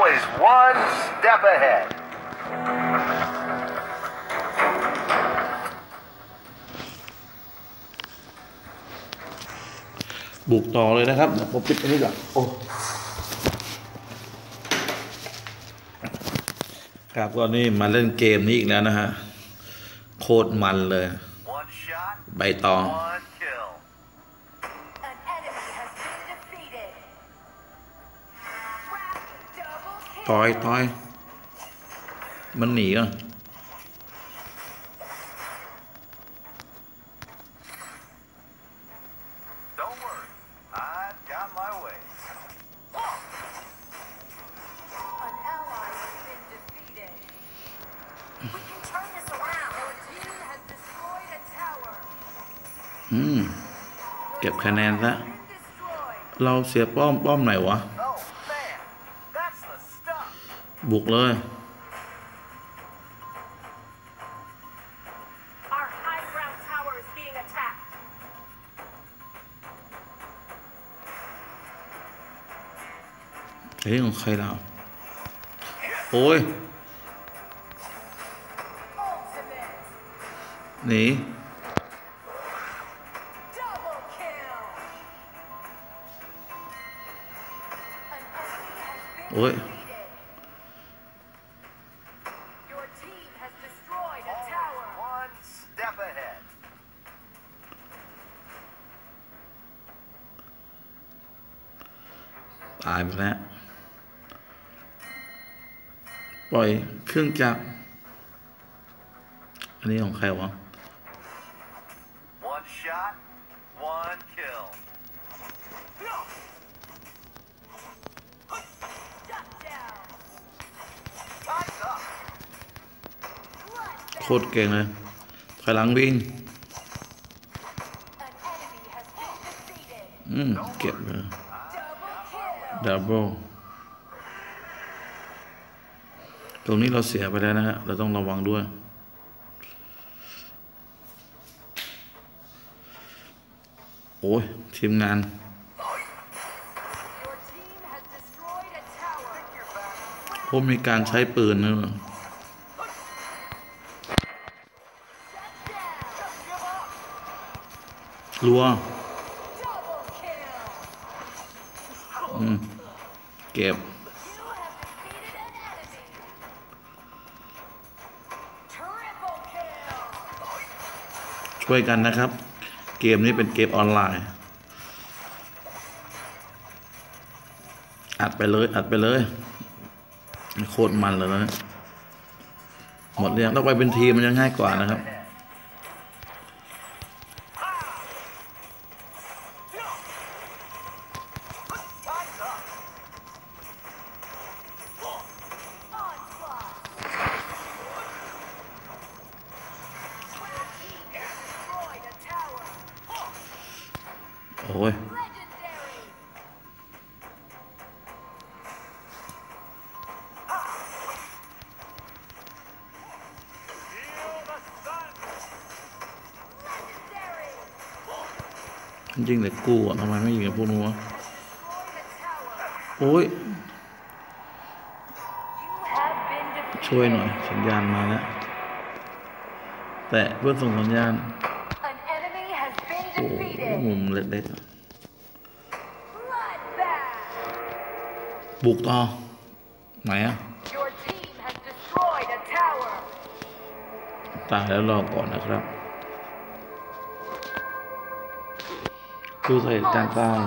Always one step ahead.บุกต่อเลยนะครับเดี๋ยวผมปิดอันนี้ก่อนโอ้ครับก็นี่มาเล่นเกมนี้อีกแล้วนะฮะโคตรมันเลยใบตองต่อยมันหนีอ่ะเก็บคะแนนซะเราเสียป้อมไหนวะบุกเลยเฮ้ยของใครเราโอ้ยหนีโอ้ยตายไปแล้วปล่อยเครื่องจักรอันนี้ของใครวะโคตรเก่งเลยถอยหลังวิ่งเก็บเลยดับเบิลตรงนี้เราเสียไปแล้วนะฮะเราต้องระวังด้วยโอ้ยทีมงานผมมีการใช้ปืนนะรัวเก็บช่วยกันนะครับเกมนี้เป็นเกมออนไลน์อัดไปเลยโคตรมันเลยนะหมดเรื่องต้องไปเป็นทีมมันยังง่ายกว่านะครับโอ้ยจริงแต่กูอ่ะทำไมไม่ยิงกับพวกนู้นวะโอ้ยช่วยหน่อยสัญญาณมาแล้วแต่เพื่อนส่งสัญญาณมุมเล็กๆบุกต่อไหนอะตายแล้วรอก่อนนะครับคือใส่จานตาย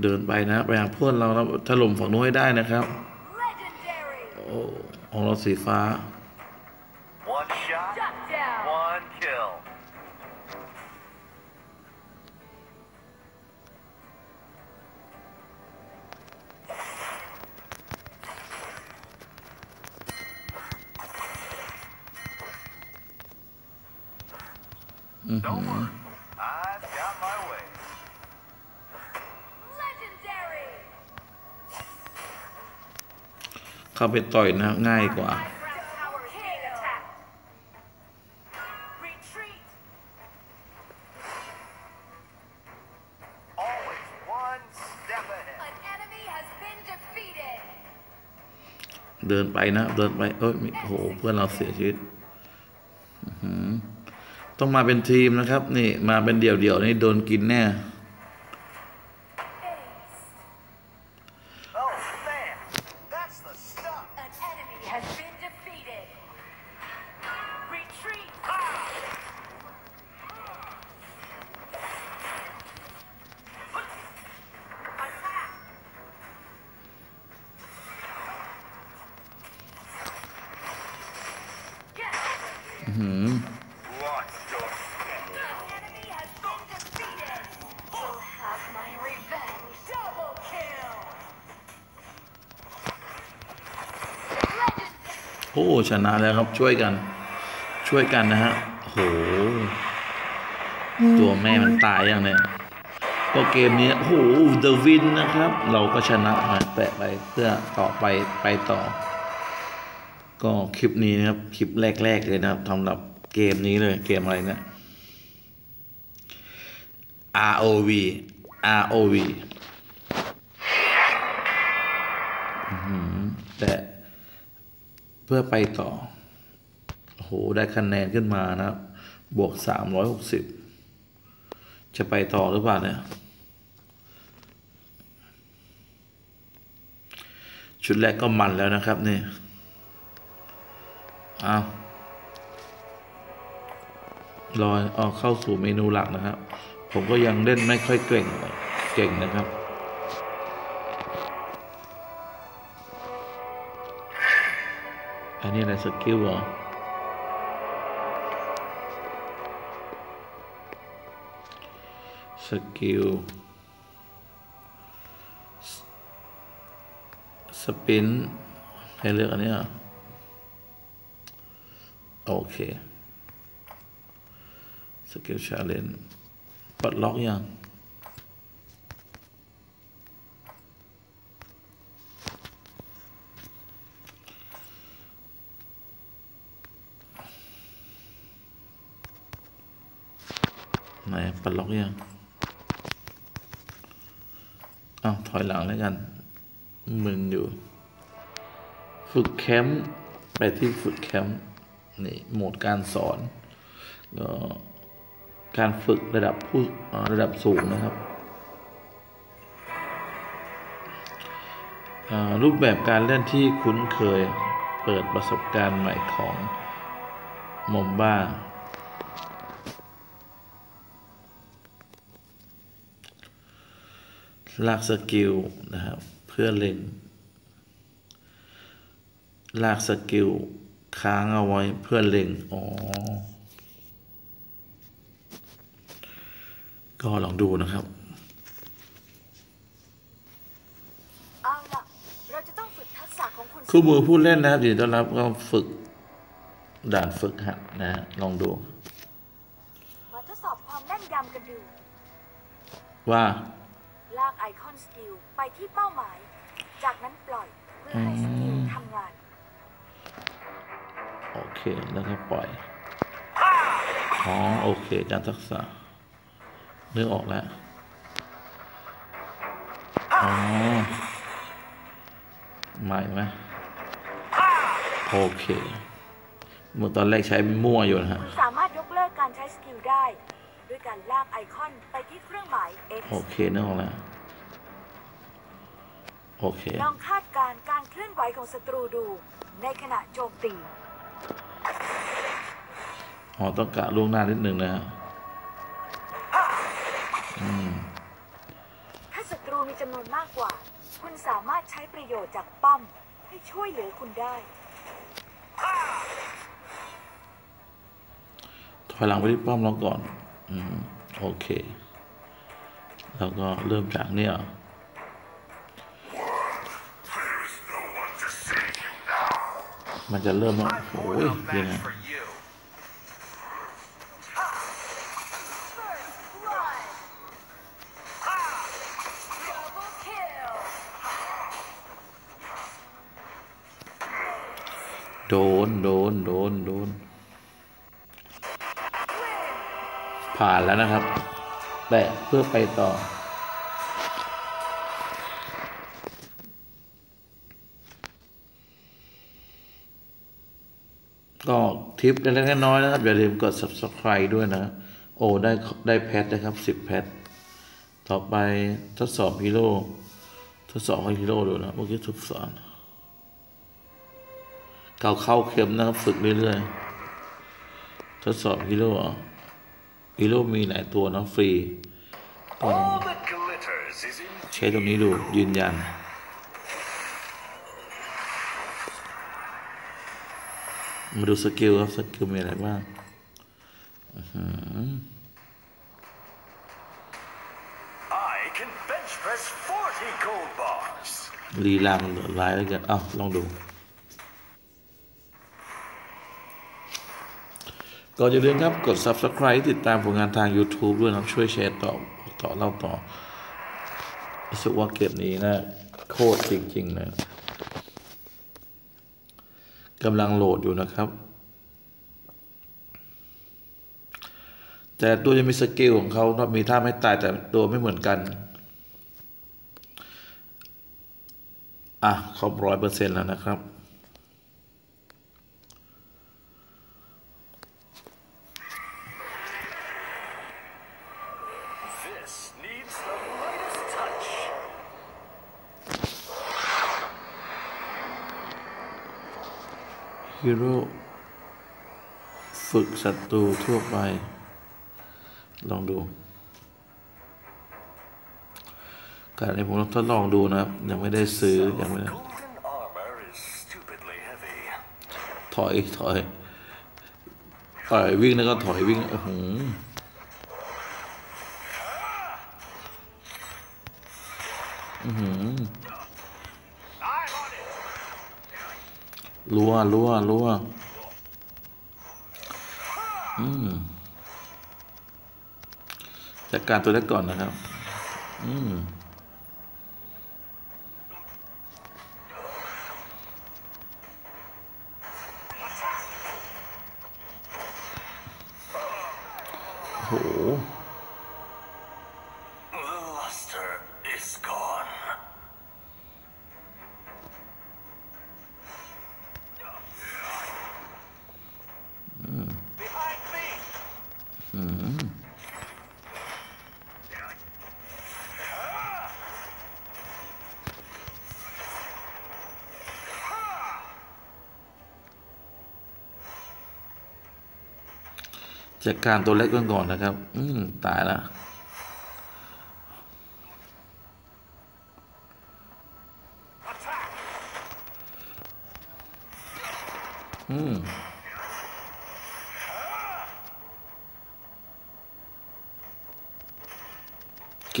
เดินไปนะไปหาเพื่อนเราถล่มฝั่งนู้นให้ได้นะครับของเราสีฟ้าเข้าไปต่อยนะง่ายกว่า เดินไปนะเดินไปเอ้ยโหเพื่อนเราเสียชีวิตต้องมาเป็นทีมนะครับนี่มาเป็นเดี่ยวเดี่ยวนี่โดนกินแน่โอ้ชนะแล้วครับช่วยกันช่วยกันนะฮะโหตัวแม่มันตายอย่างเนี้ยก็เกมนี้โหเดอะวินนะครับเราก็ชนะมาแตะไปเพื่อต่อไปไปต่อก็คลิปนี้นะครับคลิปแรกๆเลยนะครับสำหรับเกมนี้เลยเกมอะไรเนี่ย ROV แต่เพื่อไปต่อโอ้โหได้คะแนนขึ้นมานะครับบวก360จะไปต่อหรือเปล่าเนี่ยชุดแรกก็มันแล้วนะครับนี่เอาลอยออกเข้าสู่เมนูหลักนะครับผมก็ยังเล่นไม่ค่อยเก่งนะครับอันนี้อะไรสกิลเหรอสกิลสปินให้เลือกอันนี้เหรอโอเคสกิลชาเลนจ์ปลดล็อกยังไหนปลดล็อกยังอ้าวถอยหลังแล้วกันมึนอยู่ฝึกแคมป์ไปที่ฝึกแคมป์นี่โหมดการสอนก็การฝึกระดับผู้ระดับสูงนะครับรูปแบบการเล่นที่คุ้นเคยเปิดประสบการณ์ใหม่ของมอมบ้าลากสกิลนะครับเพื่อเล่นลากสกิลค้างเอาไว้เพื่อเล็งอ๋อก็ลองดูนะครับคู่มือผู้เล่นนะครับดีต้อนรับก็ฝึกด่านฝึกหัดนะลองดูมาทดสอบความแม่นยำกันดูว่าลากไอคอนสกิลไปที่เป้าหมายจากนั้นปล่อยเพื่อให้สกิลทำงานโอเคแล้วก็ปล่อยอ๋อโอเคการทักษะนึกออกแล้วอ๋อใหม่ไหมโอเคเมื่อตอนแรกใช้มั่วอยู่นะฮะสามารถยกเลิกการใช้สกิลได้ด้วยการลากไอคอนไปที่เครื่องหมาย X โอเคนึกออกแล้วโอเคลองคาดการณ์การเคลื่อนไหวของศัตรูดูในขณะโจมตีอ๋อต้องกะล่วงหน้านิดหนึ่งนะฮะถ้าศัตรูมีจำนวนมากกว่าคุณสามารถใช้ประโยชน์จากป้อมให้ช่วยเหลือคุณได้ถอยหลังไปที่ป้อมเราก่อนโอเคแล้วก็เริ่มจากเนี่ยมันจะเริ่มว่าโอ้ยยังไงโดนผ่านแล้วนะครับแต่เพื่อไปต่อ ก็ทิปเล็กๆน้อยๆนะครับอย่าลืมกด subscribe ด้วยนะโอ้ได้แพทนะครับ10แพทต่อไปทดสอบฮีโร่ทดสอบฮีโร่ดูนะเมื่อกี้ทดสอบเข้าเข็มนะครับฝึกเรื่อยๆทดสอบฮีโร่มีหลายตัวนะฟรีใช้ตรงนี้ดูยืนยันมาดูสกิลครับสกิลมีอะไรบ้างลีลามันหลายแล้วกันอ้าวลองดูก็อย่าลืมครับกด subscribe ติดตามผลงานทาง YouTube ด้วยนะช่วยแชร์ต่อเล่าต่อรู้สึกว่าเกมนี้นะโคตรจริงๆนะกำลังโหลดอยู่นะครับแต่ตัวจะมีสกิลของเขานะมีท่าไม่ตายแต่ตัวไม่เหมือนกันอ่ะครบ 100% แล้วนะครับฮีโร่ฝึกศัตรูทั่วไปลองดูการนี้ผมต้องทดลองดูนะครับยังไม่ได้ซื้อยังไม่ได้ถอยวิ่งแล้วก็ถอยวิ่งรัวจัดการตัวแรกก่อนนะครับโหจัดการตัวเล็กก่อนนะครับตายละ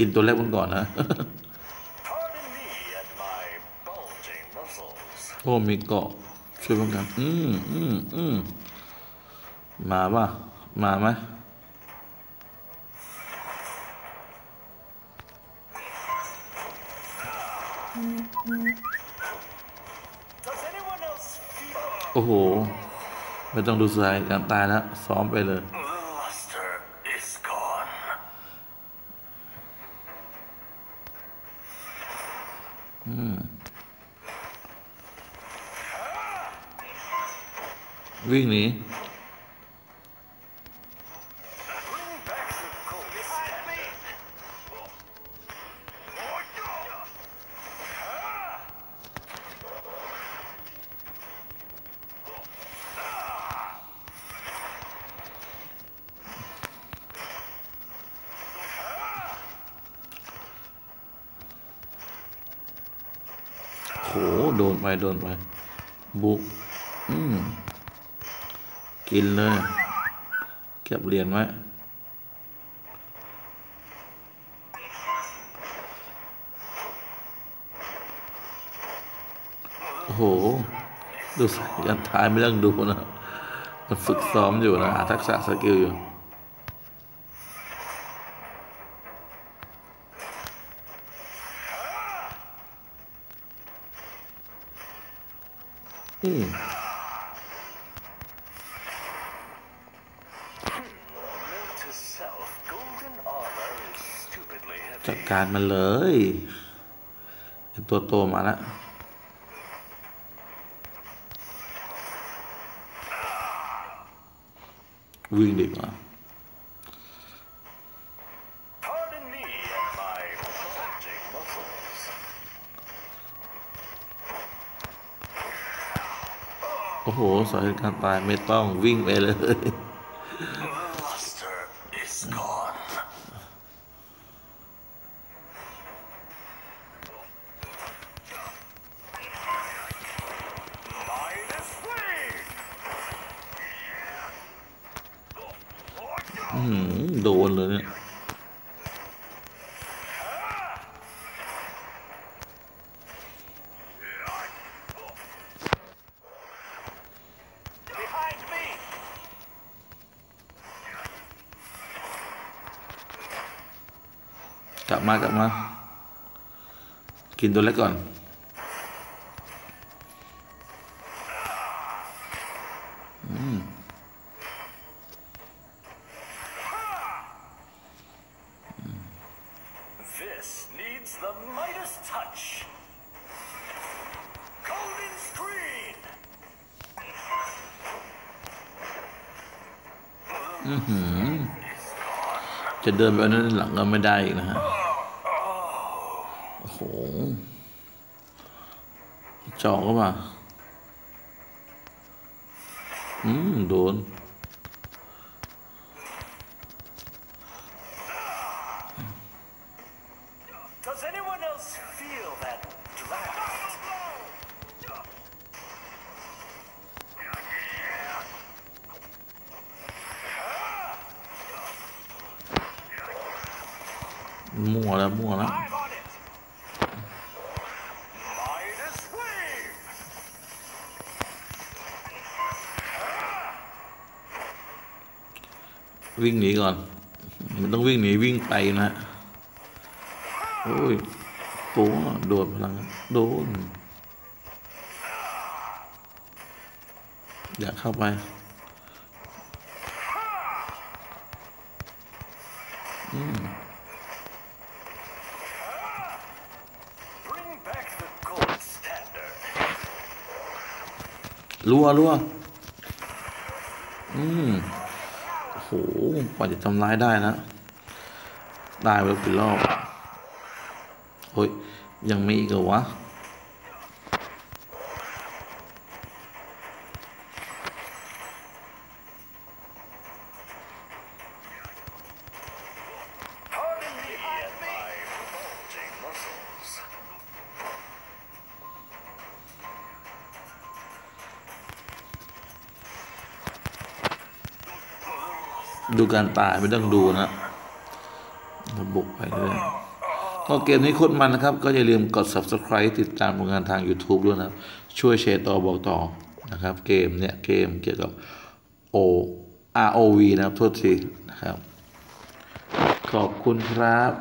กินตัวเล็กก่อนนะ โอ้มีเกาะช่วยป้องกันมาป่ะมาไหมโอ้โหไม่ต้องดูสายการตายแล้วซ้อมไปเลยวิ่งหนีโหโดนไปบุกกินเลยเก็บเหรียญไว้โอ้โหดูสิยันท้ายไม่ต้องดูนะมันฝึกซ้อมอยู่นะทักษะสกิลอยู่จัดการมันเลยตัวโตมาแล้ว วิ่งดีกว่าโอ้โหสาเหตุการตายไม่ต้องวิ่งไปเลยโดนเลยเนี่ยกลับมากินตัวเล็กก่อนจะเดินไปนั่นหลังก็ไม่ได้อีกนะฮะโอ้โหเจาะเข้ามาโดนมั่วแล้ววิ่งหนีก่อนมันต้องวิ่งหนีวิ่งไปนะโอ้ยตัวโดดพลังโดนอยากเข้าไปรัวโหกว่าจะทำร้ายได้นะได้ไปเป็นรอบโอ้ยยังไม่อีกเหรอวะดูการตายไม่ต้องดูนะระบบไปเลยก็เกมนี้โคตรมันนะครับก็อย่าลืมกด subscribe ติดตามผลงานทาง YouTube ด้วยนะช่วยแชร์ต่อบอกต่อนะครับเกมเกี่ยวกับ ROV นะครับโทษทีนะครับขอบคุณครับ